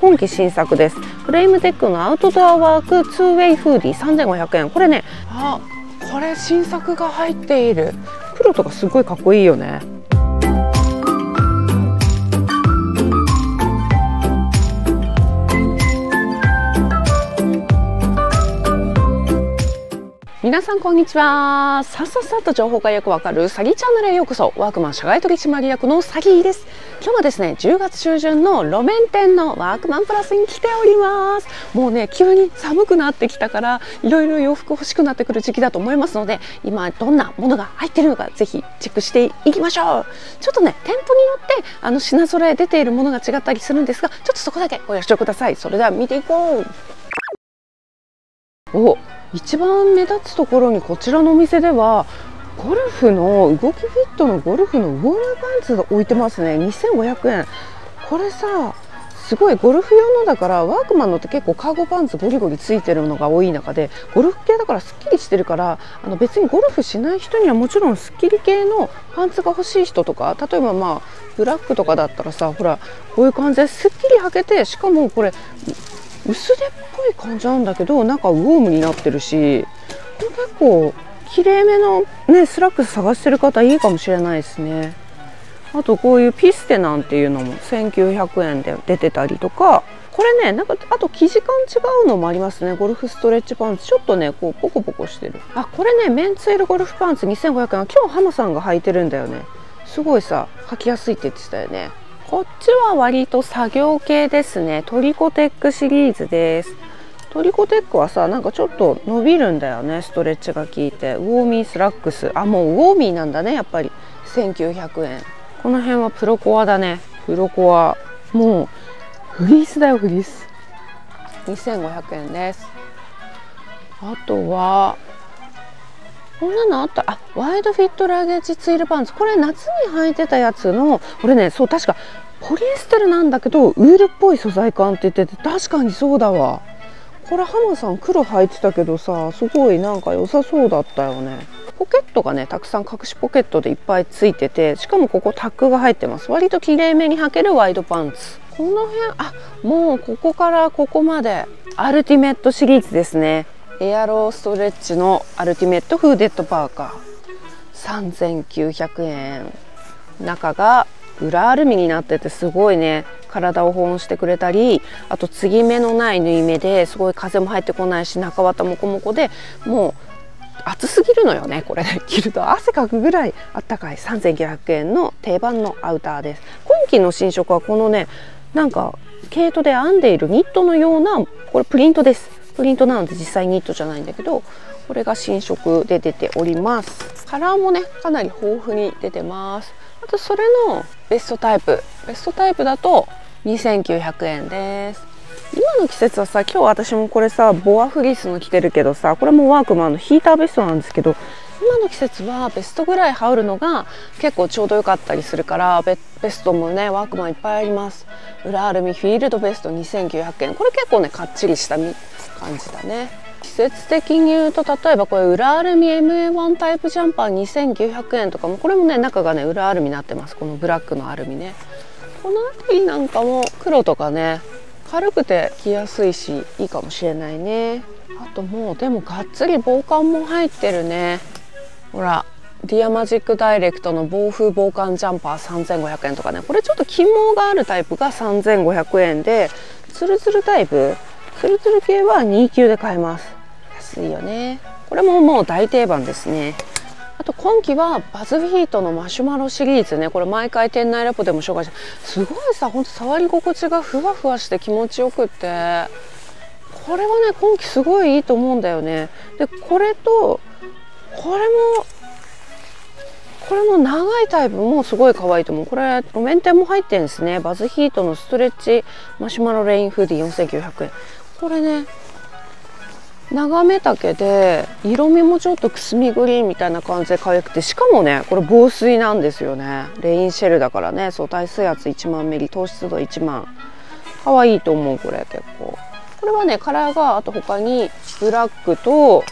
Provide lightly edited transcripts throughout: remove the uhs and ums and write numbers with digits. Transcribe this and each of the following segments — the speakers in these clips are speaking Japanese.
今期新作です。フレイムテックのアウトドアワークツーウェイフーディー3500円。これね、あ、これ新作が入っている。黒とかすごいかっこいいよね。皆さんこんにちは。さっさっさっと情報がよくわかるサギチャンネルへようこそ。ワークマン社外取締役のサギです。今日はですね、10月中旬の路面店のワークマンプラスに来ております。もうね、急に寒くなってきたからいろいろ洋服欲しくなってくる時期だと思いますので、今どんなものが入っているのかぜひチェックしていきましょう。ちょっとね、店舗によって品揃え出ているものが違ったりするんですが、ちょっとそこだけご了承ください。それでは見ていこう。お、一番目立つところにこちらのお店ではゴルフの動きフィットのゴルフのウォールパンツが置いてますね。2500円。これさ、すごいゴルフ用のだから、ワークマンのって結構カーゴパンツゴリゴリついてるのが多い中で、ゴルフ系だからすっきりしてるから、別にゴルフしない人にはもちろんすっきり系のパンツが欲しい人とか、例えばまあブラックとかだったらさ、ほらこういう感じですっきり履けて、しかもこれ薄手っぽい感じなんだけど、なんかウォームになってるし、これ結構きれいめの、ね、スラックス探してる方いいかもしれないですね。あとこういうピステなんていうのも1900円で出てたりとか、これね、なんかあと生地感違うのもありますね。ゴルフストレッチパンツ、ちょっとねこうポコポコしてる。あ、これね、メンツエルゴルフパンツ2500円は今日ハマさんが履いてるんだよね。すごいさ、履きやすいって言ってたよね。こっちは割と作業系ですね。トリコテックシリーズです。トリコテックはさ、なんかちょっと伸びるんだよね、ストレッチが効いて。ウォーミースラックス、あ、もうウォーミーなんだねやっぱり。1900円。この辺はプロコアだね。プロコア、もうフリースだよ、フリース。2500円です。あとはこんなのあった。あ、ワイドフィットラゲージツイルパンツ、これ夏に履いてたやつの。これね、そう、確かポリエステルなんだけどウールっぽい素材感って言ってて、確かにそうだわ。これハマさん黒履いてたけどさ、すごいなんか良さそうだったよね。ポケットがね、たくさん隠しポケットでいっぱいついてて、しかもここタックが入ってます。割ときれいめに履けるワイドパンツ。この辺、あ、もうここからここまでアルティメットシリーズですね。エアローストレッチのアルティメットフーデッドパーカー3900円。中が裏アルミになってて、すごいね体を保温してくれたり、あと継ぎ目のない縫い目ですごい風も入ってこないし、中綿もこもこで、もう暑すぎるのよねこれね、着ると汗かくぐらいあったかい3900円の定番のアウターです。今季の新色はこのね、なんか毛糸で編んでいるニットのような、これプリントです。プリントなので実際ニットじゃないんだけど、これが新色で出ております。カラーもねかなり豊富に出てます。あとそれのベストタイプ、ベストタイプだと2900円です。今の季節はさ、今日私もこれさボアフリースの着てるけどさ、これもワークマンのヒーターベストなんですけど、今の季節はベストぐらい羽織るのが結構ちょうどよかったりするから、ベストもねワークマンいっぱいあります。裏アルミフィールドベスト2900円。これ結構ねかっちりした感じだね。季節的に言うと、例えばこれ裏アルミ MA-1 タイプジャンパー2900円とかも、これもね中がね裏アルミになってます。このブラックのアルミね。この辺りなんかも黒とかね、軽くて着やすいしいいかもしれないね。あともうでもがっつり防寒も入ってるね。ほら、ディアマジックダイレクトの防風防寒ジャンパー3500円とかね。これちょっと起毛があるタイプが3500円で、ツルツルタイプ、ツルツル系は2級で買えます。安いよね。これももう大定番ですね。あと今期はバズフィートのマシュマロシリーズね。これ毎回店内ラポでも紹介して、すごいさ、ほんと触り心地がふわふわして気持ちよくって、これはね今期すごいいいと思うんだよね。でこれとこれも長いタイプもすごい可愛いと思う。これ路面店も入ってるんですね。バズヒートのストレッチマシュマロレインフーディ4900円。これね長め丈で色味もちょっとくすみグリーンみたいな感じで可愛くて、しかもねこれ防水なんですよね。レインシェルだからね、そう、耐水圧1万ミリ、糖質度1万。可愛いと思う。これ結構、これはねカラーがあと他にブラックと、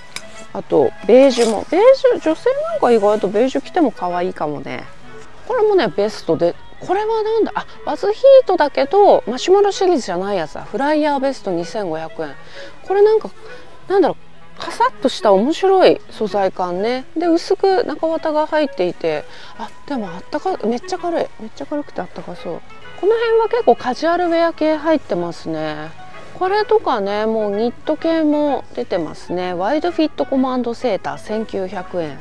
あとベージュも。ベージュ、女性なんか意外とベージュ着ても可愛いかもね。これもねベストでこれはなんだ、あ、バズヒートだけどマシュマロシリーズじゃないやつだ。フライヤーベスト2500円。これなんかなんだろう、カサッとした面白い素材感ね。で薄く中綿が入っていて、あ、でもあったかい、めっちゃ軽い、めっちゃ軽くてあったかそう。この辺は結構カジュアルウェア系入ってますね。これとかね、もうニット系も出てますね。ワイドフィットコマンドセーター1900円。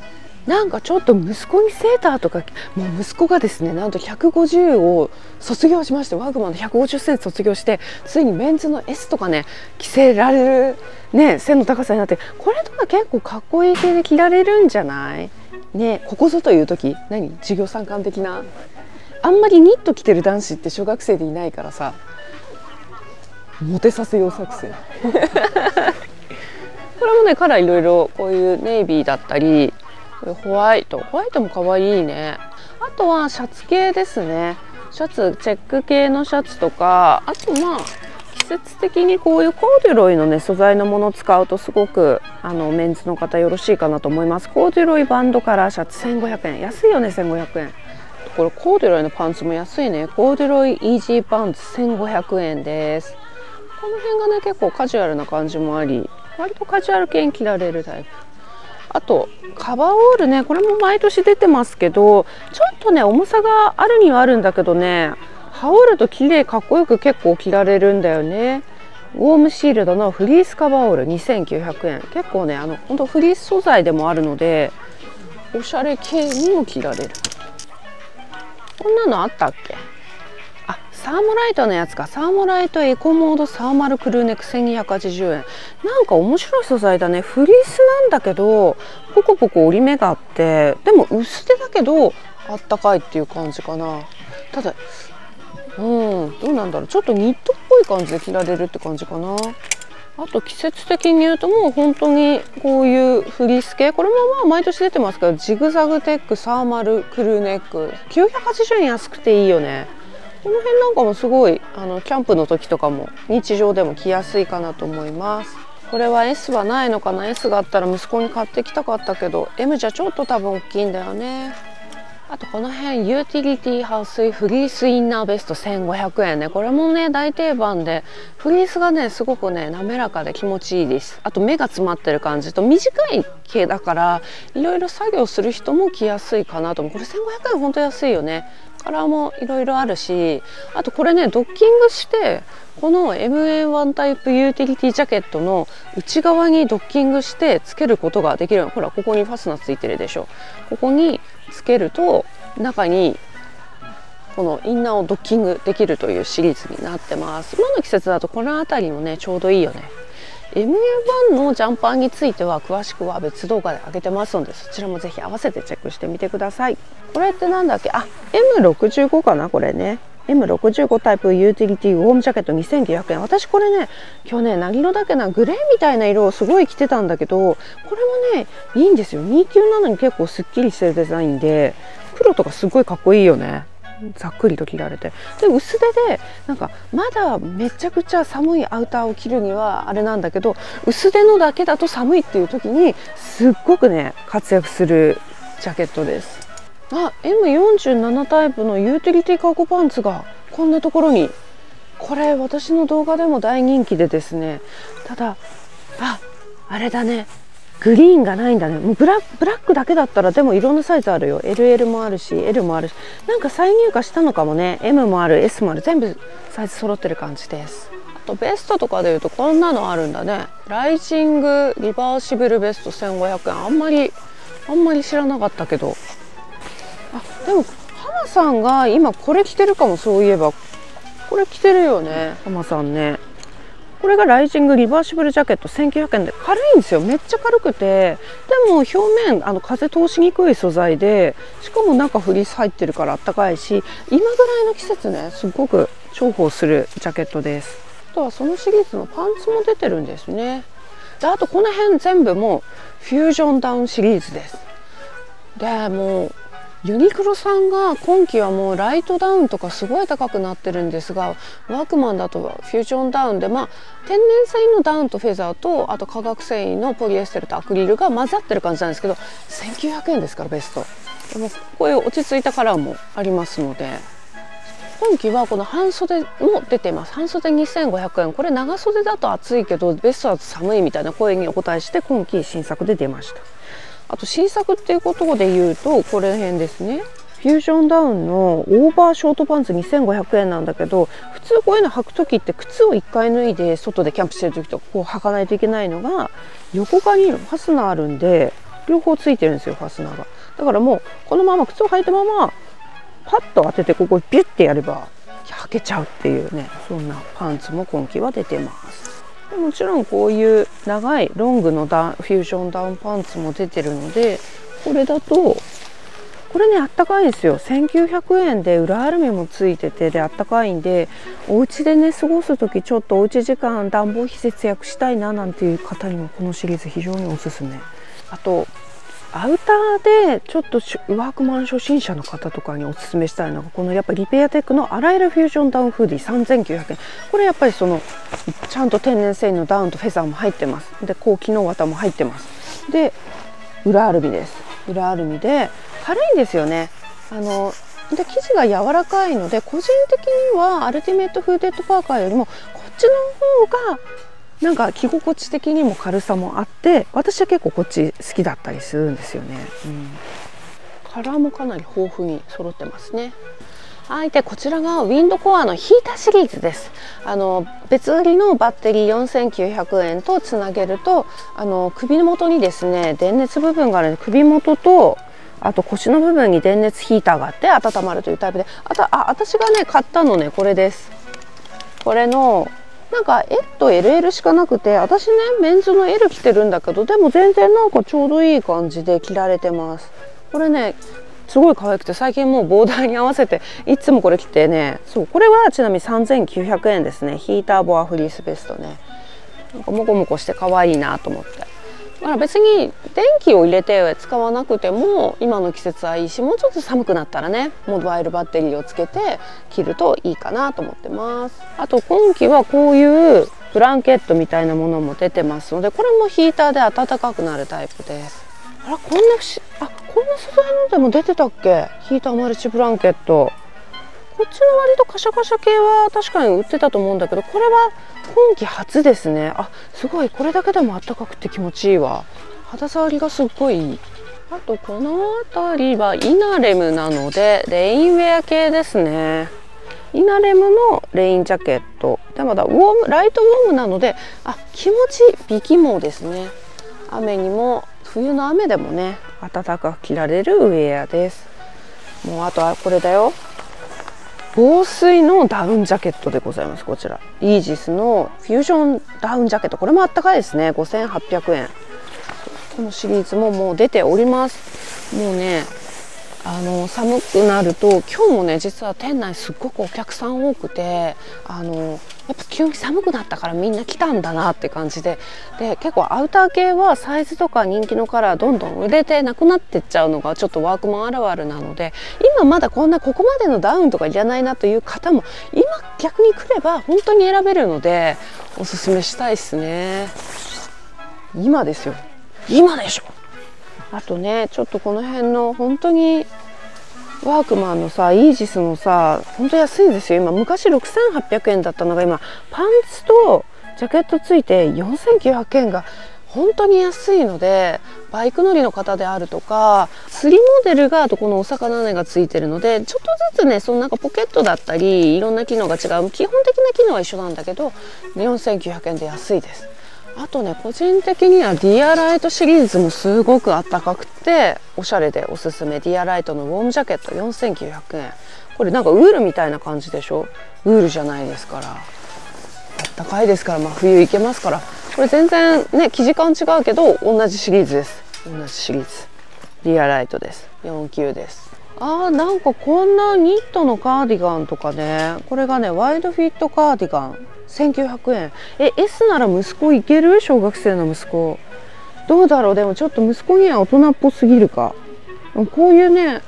なんかちょっと息子にセーターとか、もう息子がですね、なんと150を卒業しまして、ワークマンの150センチ卒業して、ついにメンズの S とかね着せられるね、背の高さになって、これとか結構かっこいい系で着られるんじゃないね。ここぞという時、何、授業参観的な。あんまりニット着てる男子って小学生でいないからさ、モテさせよう作戦。これもねカラーいろいろ、こういうネイビーだったり、これホワイトもかわいいね。あとはシャツ系ですね。シャツ、チェック系のシャツとか、あとまあ季節的にこういうコーデュロイのね素材のものを使うと、すごくメンズの方よろしいかなと思います。コーデュロイバンドカラーシャツ1500円、安いよね1500円。これコーデュロイのパンツも安いね。コーデュロイイージーパンツ1500円です。この辺がね結構カジュアルな感じもあり、割とカジュアル系に着られるタイプ。あとカバーオールね、これも毎年出てますけど、ちょっとね重さがあるにはあるんだけどね、羽織ると綺麗、かっこよく結構着られるんだよね。ウォームシールドのフリースカバーオール2900円。結構ね本当フリース素材でもあるので、おしゃれ系にも着られる。こんなのあったっけ。あ、サーモライトのやつか。サーモライトエコモードサーマルクルーネック1280円。なんか面白い素材だね。フリースなんだけどポコポコ折り目があって、でも薄手だけどあったかいっていう感じかな。ただどうなんだろう、ちょっとニットっぽい感じで着られるって感じかな。あと季節的に言うと、もう本当にこういうフリース系、これもまあ毎年出てますけど、ジグザグテックサーマルクルーネック980円、安くていいよね。この辺なんかもすごいキャンプの時とかも日常でも着やすいかなと思います。これは S はないのかな。 S があったら息子に買ってきたかったけど、 M じゃちょっと多分大きいんだよね。あとこの辺ユーティリティハウスフリースインナーベスト1500円ね。これもね大定番で、フリースがねすごくね滑らかで気持ちいいです。あと目が詰まってる感じと、短い系だからいろいろ作業する人も着やすいかなと思う。これ1500円ほんと安いよね。カラーもいろいろあるし、あとこれねドッキングして、この MA-1 タイプユーティリティジャケットの内側にドッキングしてつけることができる。ほらここにファスナーついてるでしょ。ここにつけると中にこのインナーをドッキングできるというシリーズになってます。今の季節だとこの辺りもねちょうどいいよね。MA-1 のジャンパーについては詳しくは別動画で上げてますので、そちらもぜひ合わせてチェックしてみてください。これってなんだっけ、あ、M65 かなこれね。M65 タイプユーティリティウォームジャケット2900円。私これね去年何色だっけな、グレーみたいな色をすごい着てたんだけど、これもねいいんですよ。297に結構すっきりしてるデザインで、黒とかすごいかっこいいよね。ざっくりと着られて、で薄手でなんかまだめちゃくちゃ寒いアウターを着るにはあれなんだけど、薄手のだけだと寒いっていう時にすっごくね活躍するジャケットです。あ、 M47 タイプのユーティリティカーゴパンツがこんなところに。これ私の動画でも大人気でですね、ただあれだね、グリーンがないんだね。もうブラックだけだったら、でもいろんなサイズあるよ。 LL もあるし L もあるし、なんか再入荷したのかもね。 M もある S もある、全部サイズ揃ってる感じです。あとベストとかでいうとこんなのあるんだね。ライジングリバーシブルベスト1500円。あんまり知らなかったけど、あ、でも浜さんが今これ着てるかも。そういえばこれ着てるよね浜さんね。これがライジングリバーシブルジャケット1900円で、軽いんですよ。めっちゃ軽くて、でも表面風通しにくい素材で、しかも中フリース入ってるからあったかいし、今ぐらいの季節ねすごく重宝するジャケットです。あとはそのシリーズのパンツも出てるんですね。であとこの辺全部もうフュージョンダウンシリーズです。でもうユニクロさんが今季はもうライトダウンとかすごい高くなってるんですが、ワークマンだとフュージョンダウンで、まあ天然繊維のダウンとフェザーと、あと化学繊維のポリエステルとアクリルが混ざってる感じなんですけど、1900円ですからベスト。でもこういう落ち着いたカラーもありますので、今季はこの半袖も出ています。半袖2500円、これ長袖だと暑いけどベストだと寒いみたいな声にお答えして今季新作で出ました。あと新作っていうことで言うとこれ辺ですね。フュージョンダウンのオーバーショートパンツ2500円なんだけど、普通こういうの履く時って靴を1回脱いで外でキャンプしてる時とかこう履かないといけないのが、横側にファスナーあるんで両方ついてるんですよ、ファスナーが。だからもうこのまま靴を履いたままパッと当ててここにビュッてやれば履けちゃうっていうね、そんなパンツも今季は出てます。もちろんこういう長いロングのフュージョンダウンパンツも出てるので、これだとこれねあったかいんですよ。1900円で裏アルミもついてて、であったかいんで、お家でね過ごす時ちょっとおうち時間暖房費節約したいななんていう方にもこのシリーズ非常におすすめ。あとアウターでちょっとワークマン初心者の方とかにおすすめしたいのが、このやっぱリペアテックの洗えるフュージョンダウンフーディ3900円、これやっぱりそのちゃんと天然繊維のダウンとフェザーも入ってます。で高機能綿も入ってます。で裏アルミです。裏アルミで軽いんですよね。で生地が柔らかいので、個人的にはアルティメットフーデッドパーカーよりもこっちの方がなんか着心地的にも軽さもあって、私は結構こっち好きだったりするんですよね、カラーもかなり豊富に揃ってますね。はい、でこちらがウィンドコアのヒーターシリーズです。別売りのバッテリー4900円とつなげると、首元にですね電熱部分があるので、首元とあと腰の部分に電熱ヒーターがあって温まるというタイプで、私がね買ったのねこれです。これのなんか L と LL しかなくて、私ねメンズの L 着てるんだけど、でも全然なんかちょうどいい感じで着られてます。これねすごい可愛くて、最近もうボーダーに合わせていつもこれ着てね。そう、これはちなみに3900円ですね。ヒーターボアフリースベストね、なんかモコモコして可愛いなと思って。だから別に電気を入れて使わなくても今の季節はいいし、もうちょっと寒くなったらねモバイルバッテリーをつけて着るといいかなと思ってます。あと今季はこういうブランケットみたいなものも出てますので、これもヒーターで暖かくなるタイプです。あら、こんな素材のでも出てたっけ、ヒーターマルチブランケット。こっちの割とカシャカシャ系は確かに売ってたと思うんだけど、これは今季初ですね。あ、すごい、これだけでもあったかくて気持ちいいわ。肌触りがすっごいいい。あとこの辺りはイナレムなのでレインウェア系ですね。イナレムのレインジャケットで、まだライトウォームなので、あ、気持ちいい、微気毛ですね。雨にも冬の雨でもね暖かく着られるウェアです。もうあとはこれだよ、防水のダウンジャケットでございます。こちらイージスのフュージョンダウンジャケット、これもあったかいですね。5800円、このシリーズももう出ております。もうね寒くなると、今日もね実は店内すっごくお客さん多くて、やっぱ急に寒くなったからみんな来たんだなって感じで、結構アウター系はサイズとか人気のカラーどんどん売れてなくなってっちゃうのがちょっとワークマンあるあるなので、今まだここまでのダウンとかいらないなという方も今逆に来れば本当に選べるのでおすすめしたいですね。今ですよ、今でしょ。あとねちょっとこの辺の本当にワークマンのさ、イージスのさ、本当安いんですよ今。昔6800円だったのが今パンツとジャケットついて4900円が本当に安いので、バイク乗りの方であるとか釣りモデルがあとこのお魚根がついてるので、ちょっとずつねそのなんかポケットだったりいろんな機能が違う、基本的な機能は一緒なんだけど4900円で安いです。あとね個人的にはディアライトシリーズもすごくあったかくておしゃれでおすすめ。ディアライトのウォームジャケット4900円、これなんかウールみたいな感じでしょ。ウールじゃないですから、あったかいですから、まあ、冬いけますから。これ全然ね生地感違うけど同じシリーズです。同じシリーズディアライトです。49です。なんかこんなニットのカーディガンとかね、これがねワイドフィットカーディガン1900円。S なら息子いける？小学生の息子どうだろう。でもちょっと息子には大人っぽすぎるか。こういうね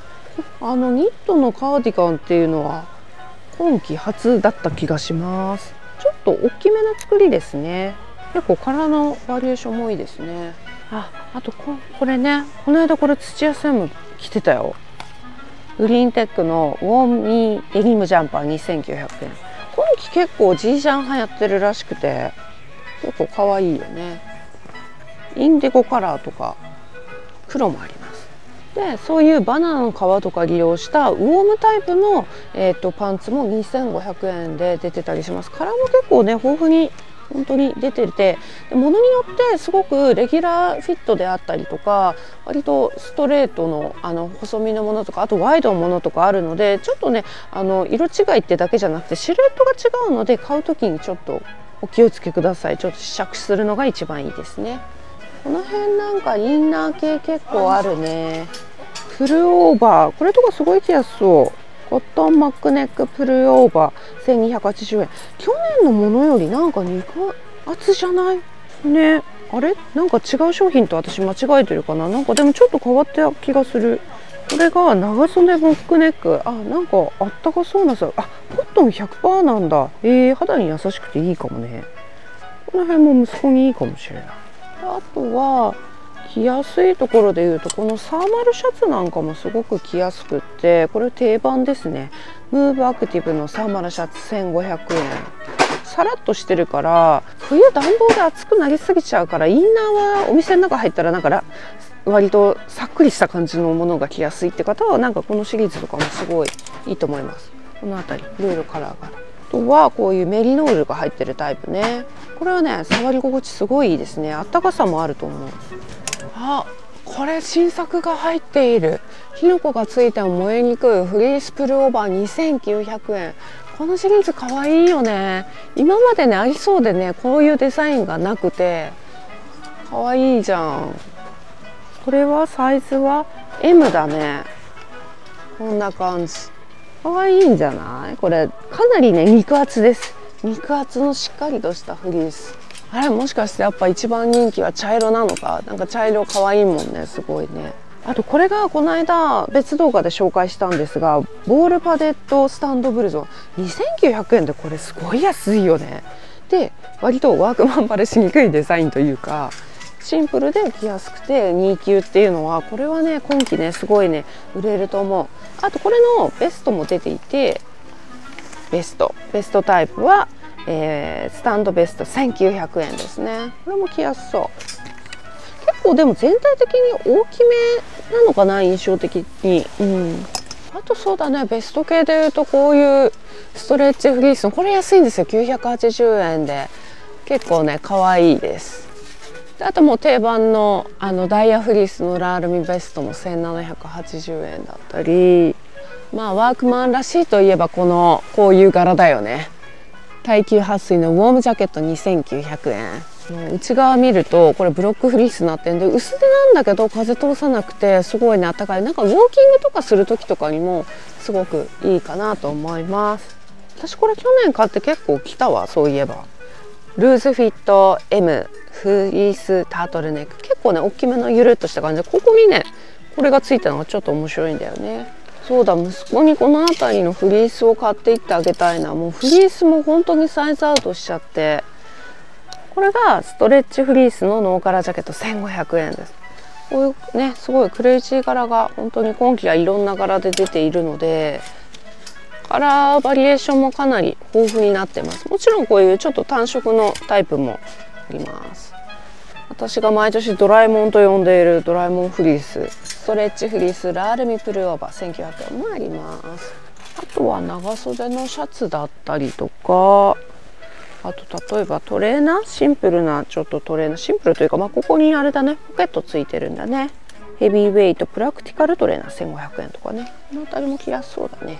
ニットのカーディガンっていうのは今季初だった気がします。ちょっと大きめな作りですね。結構柄のバリエーションもいいですね。あとこれね、この間これ土屋専務着てたよ。グリーンテックのウォーミーデニムジャンパー2,900円。今季結構Gジャン流行ってるらしくて結構かわいいよね。インディゴカラーとか黒もあります。でそういうバナナの皮とか利用したウォームタイプの、パンツも2,500円で出てたりします。カラーも結構ね豊富に本当に出てて、ものによってすごくレギュラーフィットであったりとか割とストレートの細身のものとかあとワイドのものとかあるので、ちょっとね色違いってだけじゃなくてシルエットが違うので買う時にちょっとお気をつけください。ちょっと試着するのが一番いいですね。この辺なんかインナー系結構あるね。プルオーバーこれとかすごい着やすそう。コットンマックネックプルオーバー1,280円。去年のものよりなんか2個厚じゃないね。あれなんか違う商品と私間違えてるかな。なんかでもちょっと変わった気がする。これが長袖バックネック。あなんかあったかそうなさ。あコットン 100% なんだ。肌に優しくていいかもね。この辺も息子にいいかもしれない。あとは着やすいところでいうとこのサーマルシャツなんかもすごく着やすくって、これ定番ですね。ムーブアクティブのサーマルシャツ1,500円。さらっとしてるから冬暖房で暑くなりすぎちゃうからインナーはお店の中入ったらなんか割とさっくりした感じのものが着やすいって方はなんかこのシリーズとかもすごいいいと思います。この辺りいろいろカラーがある。あとはこういうメリノールが入ってるタイプね。これはね触り心地すごいいいですね。あったかさもあると思う。あこれ新作が入っている。火の粉がついても燃えにくいフリースプルオーバー2,900円。このシリーズかわいいよね。今までねありそうでねこういうデザインがなくてかわいいじゃん。これはサイズは M だね。こんな感じかわいいんじゃない。これかなりね肉厚です。肉厚のしっかりとしたフリース。あれもしかしてやっぱ一番人気は茶色なのか。なんか茶色かわいいもんねすごいね。あとこれがこの間別動画で紹介したんですがボールパデットスタンドブルゾン2,900円でこれすごい安いよね。で割とワークマンバレしにくいデザインというかシンプルで着やすくて2級っていうのはこれはね今季ねすごいね売れると思う。あとこれのベストも出ていてベストタイプはスタンドベスト1,900円ですね。これも着やすそう。結構でも全体的に大きめなのかな印象的に、あとそうだねベスト系でいうとこういうストレッチフリースのこれ安いんですよ980円で結構ね可愛いです。であともう定番のダイヤフリースのラールミベストも1,780円だったり、まあワークマンらしいといえばこういう柄だよね。耐久撥水のウォームジャケット2,900円。内側見るとこれブロックフリースになってるんで薄手なんだけど風通さなくてすごいねあったかい。なんかウォーキングとかする時とかにもすごくいいかなと思います。私これ去年買って結構着たわそういえば。ルーズフィット M フリースタートルネック。結構ね大きめのゆるっとした感じでここにねこれがついたのがちょっと面白いんだよね。そうだ息子にこの辺りのフリースを買っていってあげたいな。もうフリースも本当にサイズアウトしちゃって。これがストレッチフリースのノーカラージャケット1,500円です。こういうねすごいクレイジー柄が本当に今季はいろんな柄で出ているのでカラーバリエーションもかなり豊富になってます。もちろんこういうちょっと単色のタイプもあります。私が毎年ドラえもんと呼んでいるドラえもんフリースストレッチフリースラールミプルオーバー1,900円もあります。あとは長袖のシャツだったりとかあと例えばトレーナーシンプルなちょっとトレーナーシンプルというか、まあ、ここにあれだねポケットついてるんだね。ヘビーウェイトプラクティカルトレーナー1,500円とかね。この辺りも着やすそうだね。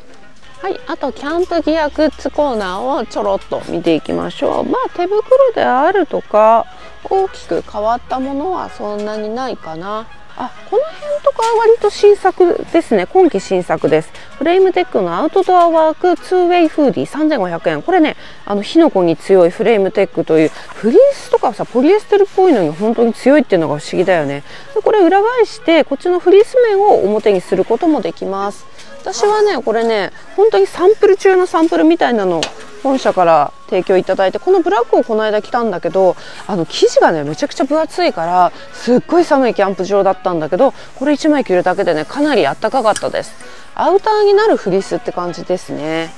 はい、あとキャンプギアグッズコーナーをちょろっと見ていきましょう。まあ手袋であるとか大きく変わったものはそんなにないかな。あ、この辺とか割と新作ですね。今季新作です。フレームテックのアウトドアワークツーウェイフーディ3,500円。これね火の粉に強いフレームテックというフリースとかさポリエステルっぽいのに本当に強いっていうのが不思議だよね。でこれ裏返してこっちのフリース面を表にすることもできます。私はねこれね本当にサンプル中のサンプルみたいなのを本社から提供いただいて、このブラックをこの間着たんだけど、生地がねめちゃくちゃ分厚いから、すっごい寒いキャンプ場だったんだけど、これ1枚着るだけでねかなりあったかかったです。アウターになるフリースって感じですね。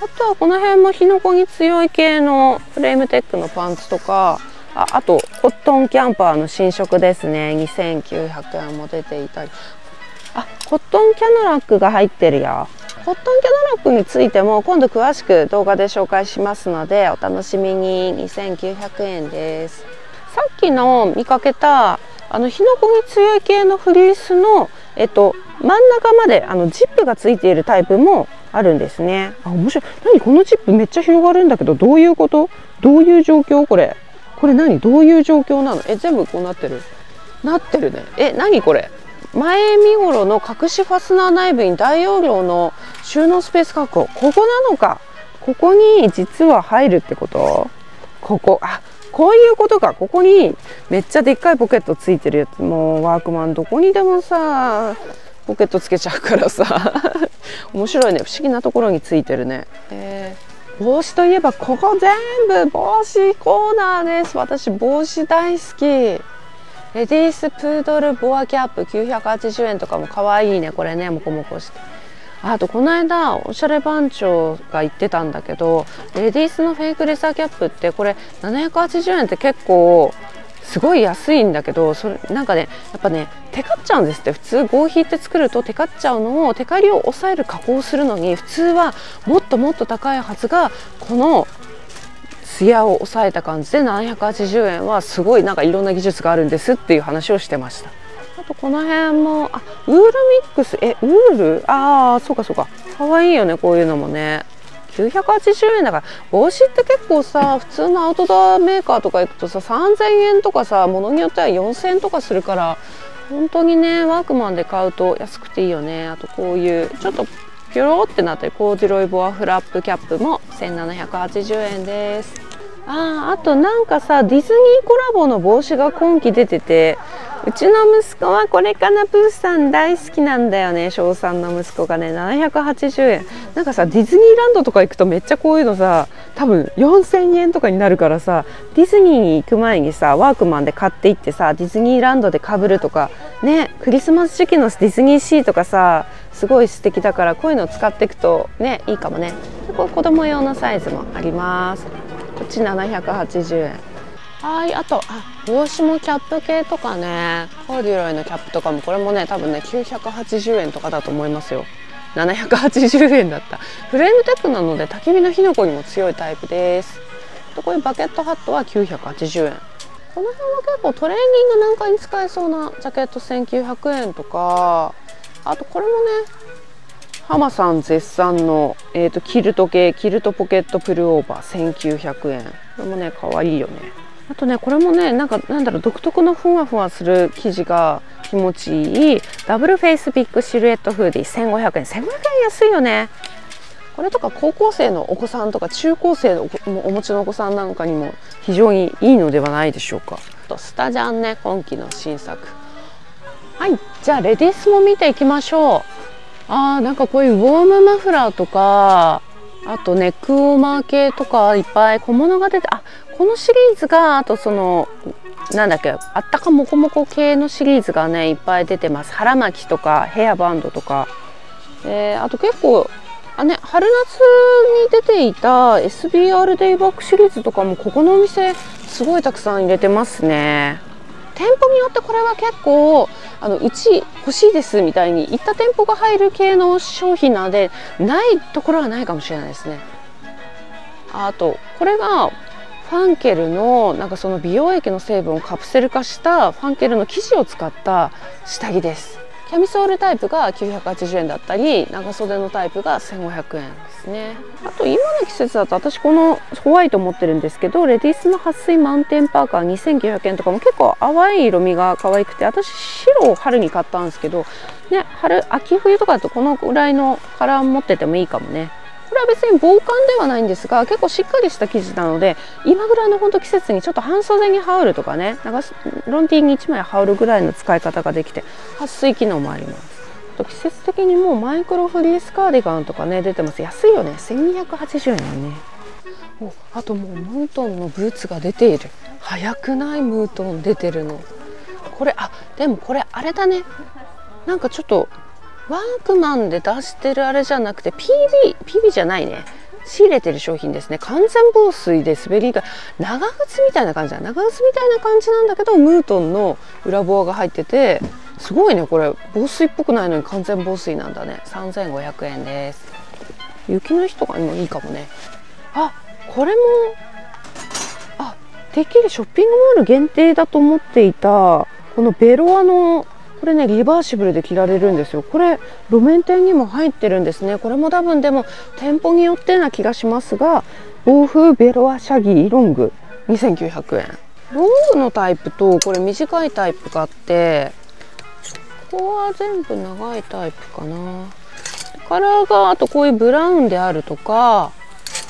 あとはこの辺も火の粉に強い系のフレームテックのパンツとか、 あとコットンキャンパーの新色ですね。2900円も出ていたり、あ、コットンキャナラックが入ってるよ。コットンキャナラックについても今度詳しく動画で紹介しますのでお楽しみに。2900円です。さっきの見かけた火の粉に強い系のフリースの、真ん中までジップがついているタイプもあるんですね。あ、面白い。何このジップめっちゃ広がるんだけど、どういうこと？どういう状況？これ何？どういう状況なの？全部こうなってる。なってるね。何これ？前身頃の隠しファスナー内部に大容量の収納スペース確保。ここなのか。ここに実は入るってこと？ここ、あ、こういうことか。ここにめっちゃでっかいポケットついてるやつ。もうワークマンどこにでもさポケットつけちゃうからさ面白いね。不思議なところについてるね。帽子といえばここ全部帽子コーナーです。私帽子大好き。レディースプードルボアキャップ980円とかも可愛いね。これねモコモコして。あとこの間おしゃれ番長が言ってたんだけど、レディースのフェイクレザーキャップってこれ780円って結構すごい安いんだけど、それなんかねやっぱねテカっちゃうんですって。普通合皮って作るとテカっちゃうのを、テカリを抑える加工をするのに普通はもっともっと高いはずが、このツヤを抑えた感じで780円はすごい、なんかいろんな技術があるんですっていう話をしてました。あとこの辺もウールミックス、ウール、ああそうかそうか、かわいいよねこういうのもね。980円だから、帽子って結構さ普通のアウトドアメーカーとか行くとさ3000円とかさ、ものによっては4000円とかするから、本当にねワークマンで買うと安くていいよね。あとこういうちょっとピョロってなってるコーデュロイボアフラップキャップも1780円です。あとなんかさディズニーコラボの帽子が今季出てて、うちの息子はこれかな、プーさん大好きなんだよね。小3の息子がね780円。なんかさディズニーランドとか行くとめっちゃこういうのさ多分4000円とかになるからさ、ディズニーに行く前にさワークマンで買っていってさディズニーランドでかぶるとかね、クリスマス時期のディズニーシーとかさすごい素敵だから、こういうのを使っていくとねいいかもね。これ子供用のサイズもあります。こっち780円。はい、あと帽子もキャップ系とかね、コーデュロイのキャップとかも、これもね多分ね980円とかだと思いますよ。780円だった。フレームテックなので焚き火の火の粉にも強いタイプです。とこういうバケットハットは980円。この辺は結構トレーニングなんかに使えそうなジャケット1900円とか、あとこれもねハマさん絶賛の、キルト系、キルトポケットプルオーバー1900円。これもねかわいいよね。あとねこれもねなんだろう独特のふわふわする生地が気持ちいいダブルフェイスビッグシルエットフーディ1500円。1500円安いよね。これとか高校生のお子さんとか中高生の お持ちのお子さんなんかにも非常にいいのではないでしょうか。あとスタジャンね、今季の新作。はい、じゃあレディースも見ていきましょう。なんかこういうウォームマフラーとか、あとネックウォーマー系とかいっぱい小物が出て、このシリーズが、あとそのなんだっけ、あったかモコモコ系のシリーズがねいっぱい出てます。腹巻きとかヘアバンドとか、あと結構春夏に出ていた SBR デイバッグシリーズとかもここのお店すごいたくさん入れてますね。店舗によってこれは結構うち欲しいですみたいに言った店舗が入る系の商品なので、ないところはないかもしれないですね。あとこれがファンケルのなんかその美容液の成分をカプセル化したファンケルの生地を使った下着です。キャミソールタイプが980円だったり、長袖のタイプが1500円ですね。あと今の季節だと私このホワイト持ってるんですけど、レディースの撥水マウンテンパーカー2900円とかも結構淡い色味が可愛くて、私白を春に買ったんですけど、ね、秋冬とかだとこのぐらいのカラー持っててもいいかもね。これは別に防寒ではないんですが、結構しっかりした生地なので、今ぐらいのほんと季節にちょっと半袖に羽織るとかね、ロンティーに1枚羽織るぐらいの使い方ができて、撥水機能もあります。あと季節的にもうマイクロフリースカーディガンとかね出てます。安いよね、1280円よね。あともうムートンのブーツが出ている。早くない？ムートン出てるの。これ、あ、でもこれあれだね、なんかちょっとワークマンで出してるあれじゃなくて PB じゃないね、仕入れてる商品ですね。完全防水で滑りが長靴みたいな感じだ、長靴みたいな感じなんだけどムートンの裏ボアが入ってて、すごいねこれ。防水っぽくないのに完全防水なんだね。3500円です。雪の日とかにもいいかもね。あ、これも、あ、てっきりショッピングモール限定だと思っていたこのベロアのこれね、リバーシブルで着られるんですよ。これ路面店にも入ってるんですね。これも多分でも店舗によってな気がしますが、防風ベロアシャギーロング2900円。ロングのタイプとこれ短いタイプがあって、ここは全部長いタイプかな。カラーがあとこういうブラウンであるとか、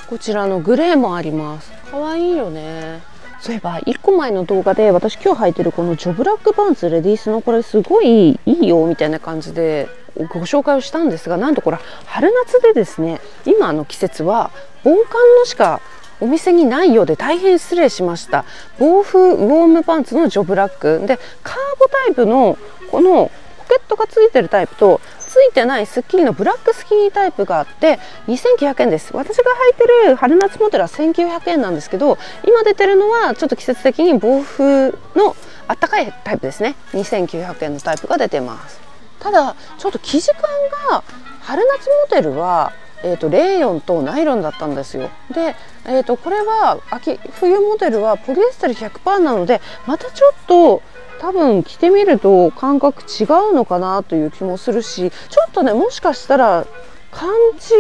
こちらのグレーもあります。かわいいよね。そういえば1個前の動画で私今日履いてるこのジョブラックパンツレディースのこれすごいいいよみたいな感じでご紹介をしたんですが、なんとこれ春夏でですね、今の季節は防寒のしかお店にないようで大変失礼しました。防風ウォームパンツのジョブラックで、カーゴタイプのこのポケットがついてるタイプとついてないスッキリのブラックスキータイプがあって2900円です。私が履いてる春夏モデルは1900円なんですけど、今出てるのはちょっと季節的に防風のあったかいタイプですね。2900円のタイプが出てます。ただちょっと生地感が春夏モデルは、レーヨンとナイロンだったんですよ。で、これは冬モデルはポリエステル 100% なので、またちょっと多分着てみると感覚違うのかなという気もするし、ちょっとね、もしかしたら生地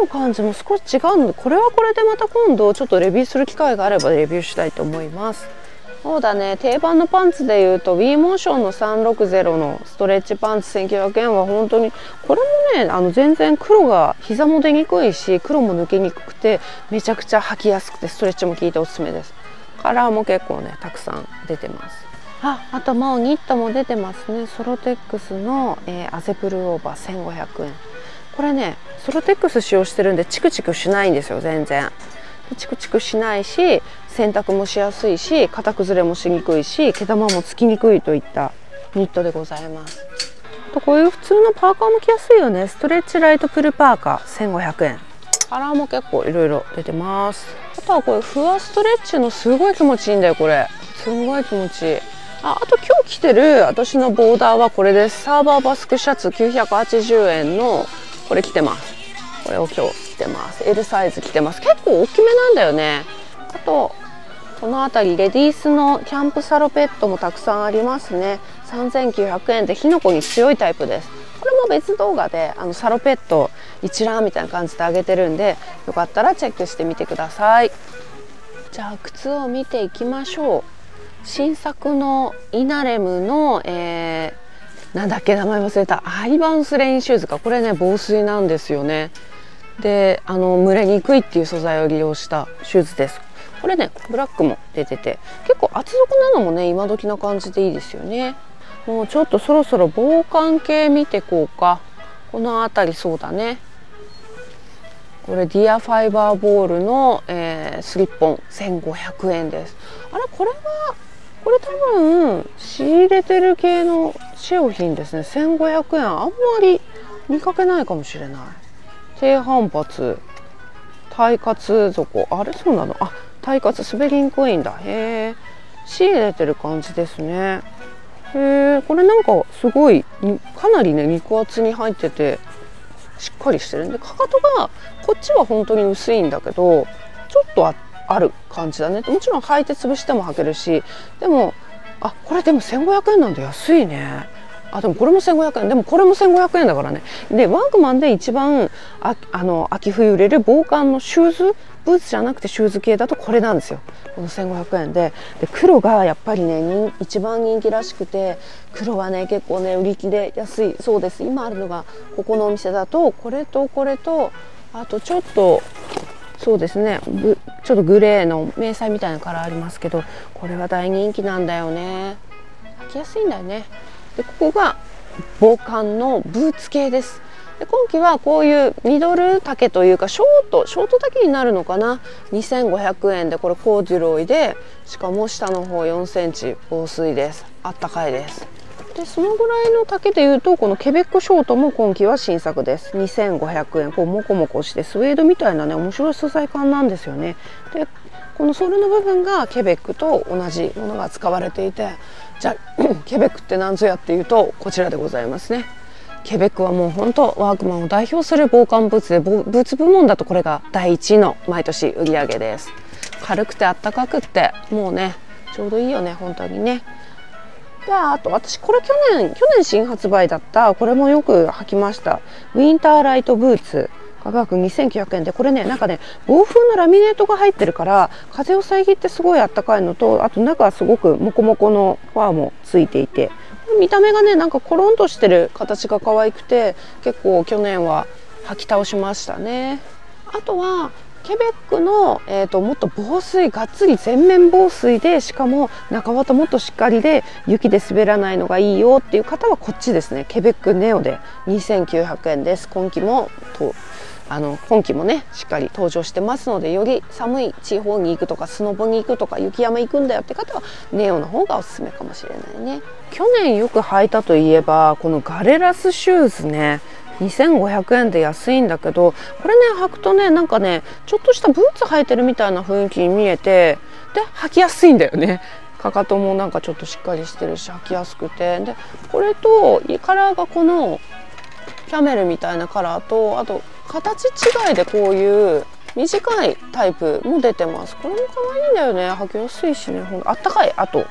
の感じも少し違うので、これはこれでまた今度ちょっとレビューする機会があればレビューしたいと思います。そうだね、定番のパンツでいうと WE モーションの360のストレッチパンツ1900円は本当にこれもね、全然黒が膝も出にくいし黒も抜けにくくてめちゃくちゃ履きやすくてストレッチも効いておすすめです。カラーも結構ねたくさん出てます。あともうニットも出てますね。ソロテックスの、アゼプルオーバー1500円。これねソロテックス使用してるんでチクチクしないんですよ。全然チクチクしないし、洗濯もしやすいし、型崩れもしにくいし、毛玉もつきにくいといったニットでございます。あとこういう普通のパーカーも着やすいよね。ストレッチライトプルパーカー1500円。カラーも結構いろいろ出てます。あとはこれフワストレッチのすごい気持ちいいんだよ。これすんごい気持ちいい。あと今日着てる私のボーダーはこれです。サーバーバスクシャツ980円のこれ着てます。これを今日着てます。 L サイズ着てます。結構大きめなんだよね。あとこの辺りレディースのキャンプサロペットもたくさんありますね。3900円で火の粉に強いタイプです。これも別動画でサロペット一覧みたいな感じであげてるんで、よかったらチェックしてみてください。じゃあ靴を見ていきましょう。新作のイナレムの、なんだっけ名前忘れた、アイバウンスレインシューズか。これね防水なんですよね。で蒸れにくいっていう素材を利用したシューズです。これねブラックも出てて結構厚底なのもね今時な感じでいいですよね。もうちょっとそろそろ防寒系見てこうか。この辺りそうだね。これディアファイバーボールの、スリッポン1500円です。あれこれ多分仕入れてる系の商品ですね。1500円、あんまり見かけないかもしれない。低反発耐活底、あれそうなの、あ、耐活滑りにくいんだ。へえ、仕入れてる感じですね。へえ、これなんかすごいかなりね肉厚に入っててしっかりしてるんで、かかとがこっちは本当に薄いんだけどちょっとある感じだね。もちろん履いて潰しても履けるし、でもあ、これでも1500円なんで安いね。あ、でもこれも1500円、でもこれも1500円だからね。でワークマンで一番秋冬売れる防寒のシューズ、ブーツじゃなくてシューズ系だとこれなんですよ。この1500円で黒がやっぱりね一番人気らしくて、黒はね結構ね売り切れ安いそうです。今あるのがここのお店だとこれとこれと、あとちょっとそうですね、ちょっとグレーの迷彩みたいなカラーありますけど、これは大人気なんだよね。履きやすいんだよね。でここが防寒のブーツ系です。で今期はこういうミドル丈というかショート丈になるのかな、2500円でこれコーデュロイで、しかも下の方4センチ防水です。あったかいです。でそのぐらいの丈でいうとこのケベックショートも今期は新作です。2500円、こうモコモコしてスウェードみたいなね面白い素材感なんですよね。でこのソールの部分がケベックと同じものが使われていて、じゃあケベックって何ぞやっていうとこちらでございますね。ケベックはもう本当ワークマンを代表する防寒ブーツで、ブーツ部門だとこれが第1位の毎年売り上げです。軽くてあったかくってもうねちょうどいいよね本当にね。であと私これ去年新発売だったこれもよく履きましたウィンターライトブーツ。価格2900円で、これねなんかね防風のラミネートが入ってるから風を遮ってすごいあったかいのと、あと中はすごくモコモコのファーもついていて、見た目がねなんかコロンとしてる形が可愛くて結構去年は履き倒しましたね。あとはケベックの、もっと防水がっつり全面防水で、しかも中綿もっとしっかりで雪で滑らないのがいいよっていう方はこっちですね。ケベックネオで2900円です。今期もねしっかり登場してますので、より寒い地方に行くとかスノボに行くとか雪山行くんだよって方はネオの方がおすすめかもしれないね。去年よく履いたといえばこのガレラスシューズね、2500円で安いんだけど、これね履くとねなんかねちょっとしたブーツ履いてるみたいな雰囲気に見えて、で履きやすいんだよね。かかともなんかちょっとしっかりしてるし履きやすくて、でこれとカラーがこのキャメルみたいなカラーと、あと形違いでこういう短いタイプも出てます。これも可愛いんだよね。履きやすいしね、ほんとあったかい。あと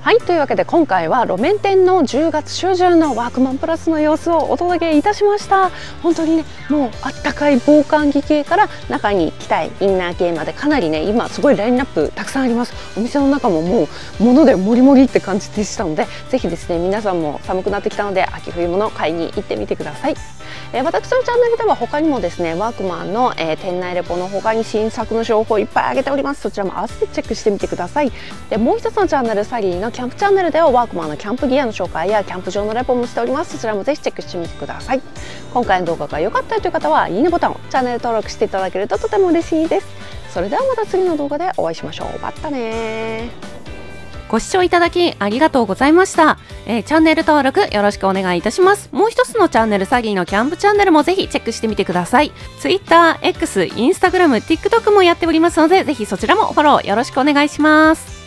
はい、というわけで今回は路面店の10月中旬のワークマンプラスの様子をお届けいたしました。本当にねもうあったかい防寒着系から中に着たいインナー系までかなりね今すごいラインナップたくさんあります。お店の中ももう物でモリモリって感じでしたので、ぜひですね皆さんも寒くなってきたので秋冬物を買いに行ってみてください。私のチャンネルでは他にもですねワークマンの、店内レポの他に新作の情報いっぱいあげております。そちらも合わせてチェックしてみてください。でもう一つのチャンネルサリーのキャンプチャンネルではワークマンのキャンプギアの紹介やキャンプ場のレポもしております。そちらもぜひチェックしてみてください。今回の動画が良かったという方はいいねボタンを、チャンネル登録していただけるととても嬉しいです。それではまた次の動画でお会いしましょう。またね。ご視聴いただきありがとうございました。チャンネル登録よろしくお願いいたします。もう一つのチャンネルサギーのキャンプチャンネルもぜひチェックしてみてください。Twitter、X、Instagram、TikTok もやっておりますので、ぜひそちらもフォローよろしくお願いします。